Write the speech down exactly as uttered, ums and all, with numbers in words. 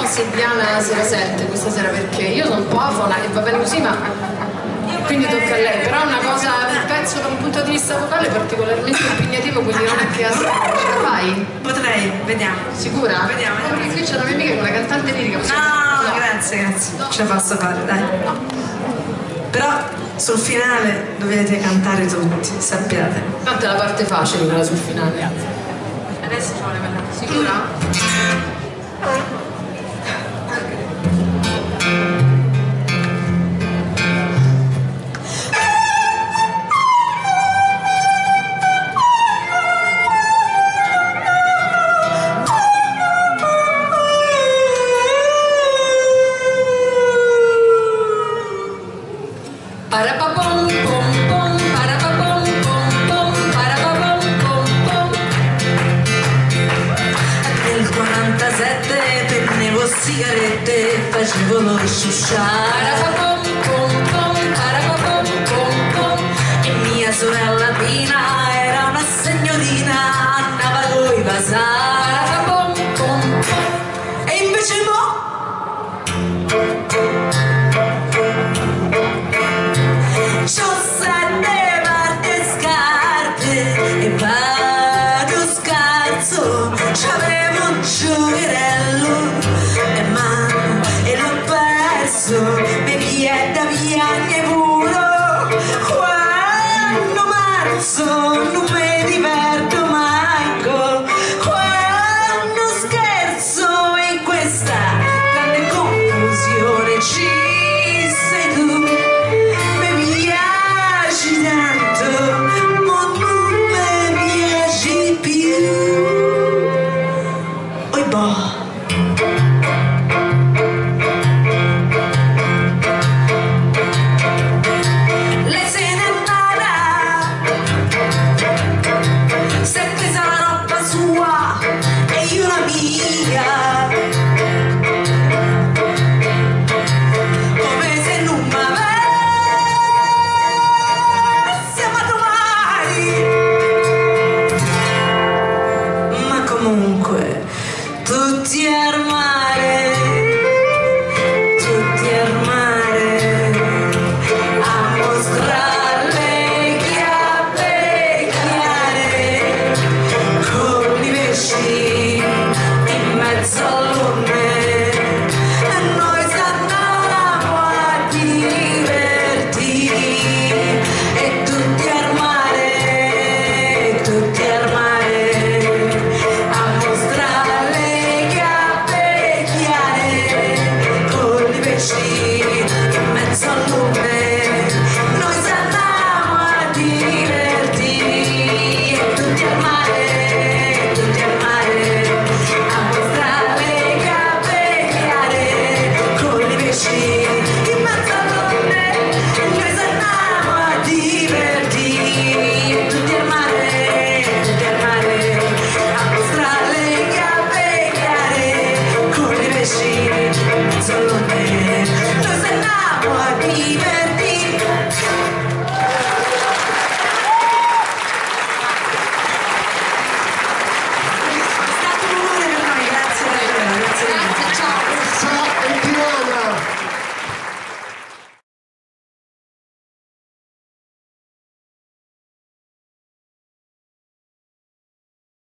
so se Diana si rasente questa sera perché io sono un po' afona e va bene così, ma quindi tocca a lei. Però è una cosa, penso, da un punto di vista vocale particolarmente impegnativo, quindi non è che la fai. Potrei, vediamo. Sicura? Vediamo. No, perché qui c'è una mia amica che è una cantante lirica. No, no, grazie, grazie. No. Ce la posso fare, dai. No. Però sul finale dovete cantare tutti, sappiate. Tanto è la parte facile quella sul finale. Grazie. Adesso ci vuole quella. Sicura? Mm. Facevo lo sciusciare e mia sorella Tina era una signorina, andava coi vasari e invece mo c'ho sette parte scarpe e vado scarso, c'avevo un giocherello e ma mi vieta via.